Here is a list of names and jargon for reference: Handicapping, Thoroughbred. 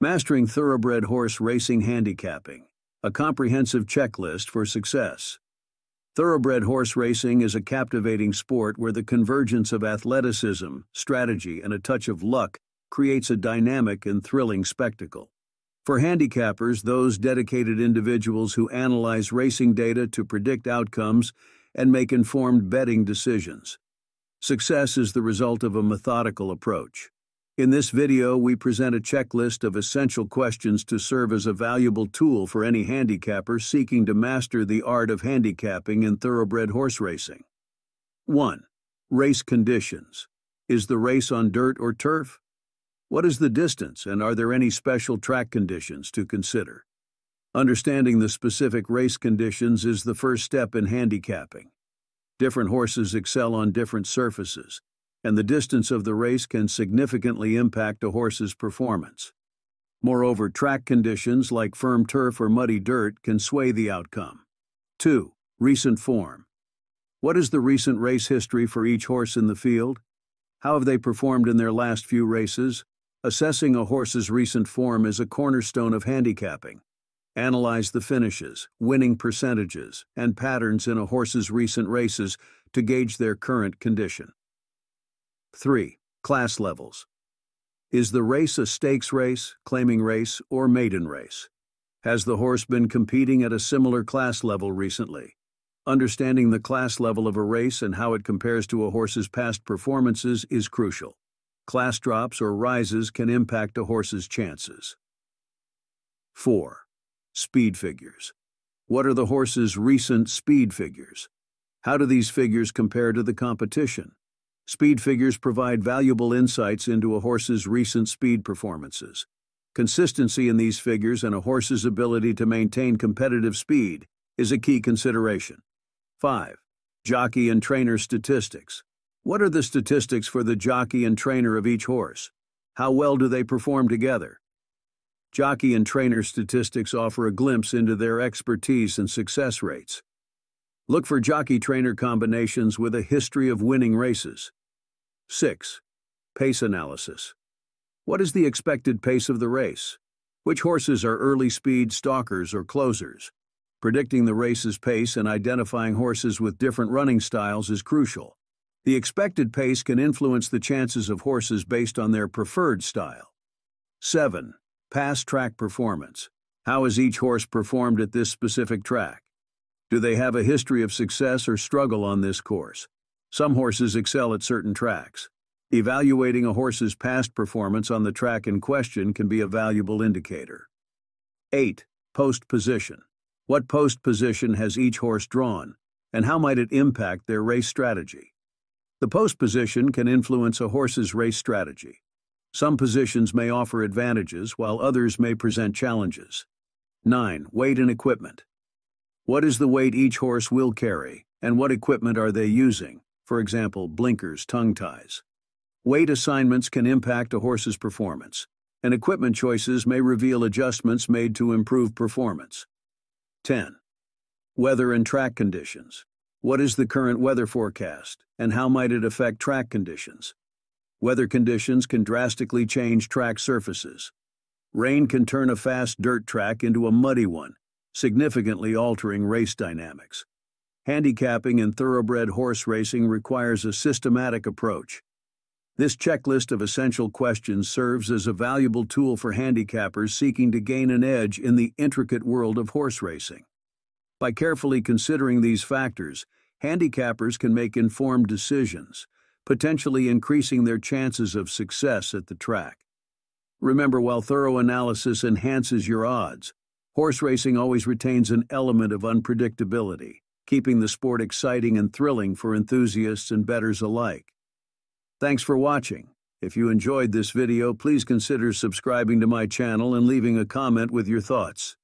Mastering Thoroughbred Horse Racing Handicapping, a comprehensive checklist for success. Thoroughbred horse racing is a captivating sport where the convergence of athleticism, strategy, and a touch of luck creates a dynamic and thrilling spectacle. For handicappers, those dedicated individuals who analyze racing data to predict outcomes and make informed betting decisions. Success is the result of a methodical approach. In this video, we present a checklist of essential questions to serve as a valuable tool for any handicapper seeking to master the art of handicapping in thoroughbred horse racing. 1. Race conditions. Is the race on dirt or turf? What is the distance, and are there any special track conditions to consider? Understanding the specific race conditions is the first step in handicapping. Different horses excel on different surfaces, and the distance of the race can significantly impact a horse's performance. Moreover, track conditions like firm turf or muddy dirt can sway the outcome. 2. Recent form. What is the recent race history for each horse in the field? How have they performed in their last few races? Assessing a horse's recent form is a cornerstone of handicapping. Analyze the finishes, winning percentages, and patterns in a horse's recent races to gauge their current condition. 3. Class levels. Is the race a stakes race, claiming race, or maiden race? Has the horse been competing at a similar class level recently? Understanding the class level of a race and how it compares to a horse's past performances is crucial. Class drops or rises can impact a horse's chances. 4. Speed figures. What are the horse's recent speed figures? How do these figures compare to the competition? Speed figures provide valuable insights into a horse's recent speed performances. Consistency in these figures and a horse's ability to maintain competitive speed is a key consideration. 5. Jockey and trainer statistics. What are the statistics for the jockey and trainer of each horse? How well do they perform together? Jockey and trainer statistics offer a glimpse into their expertise and success rates. Look for jockey-trainer combinations with a history of winning races. 6. Pace analysis. What is the expected pace of the race? Which horses are early speed stalkers or closers? Predicting the race's pace and identifying horses with different running styles is crucial. The expected pace can influence the chances of horses based on their preferred style. 7. Past track performance. How has each horse performed at this specific track? Do they have a history of success or struggle on this course? Some horses excel at certain tracks. Evaluating a horse's past performance on the track in question can be a valuable indicator. 8. Post position. What post position has each horse drawn, and how might it impact their race strategy? The post position can influence a horse's race strategy. Some positions may offer advantages, while others may present challenges. 9. Weight and equipment. What is the weight each horse will carry, and what equipment are they using, for example, blinkers, tongue ties? Weight assignments can impact a horse's performance, and equipment choices may reveal adjustments made to improve performance. 10. Weather and track conditions. What is the current weather forecast, and how might it affect track conditions? Weather conditions can drastically change track surfaces. Rain can turn a fast dirt track into a muddy one, significantly altering race dynamics. Handicapping in thoroughbred horse racing requires a systematic approach. This checklist of essential questions serves as a valuable tool for handicappers seeking to gain an edge in the intricate world of horse racing. By carefully considering these factors, handicappers can make informed decisions, potentially increasing their chances of success at the track. Remember, while thorough analysis enhances your odds, horse racing always retains an element of unpredictability, keeping the sport exciting and thrilling for enthusiasts and bettors alike. Thanks for watching. If you enjoyed this video, please consider subscribing to my channel and leaving a comment with your thoughts.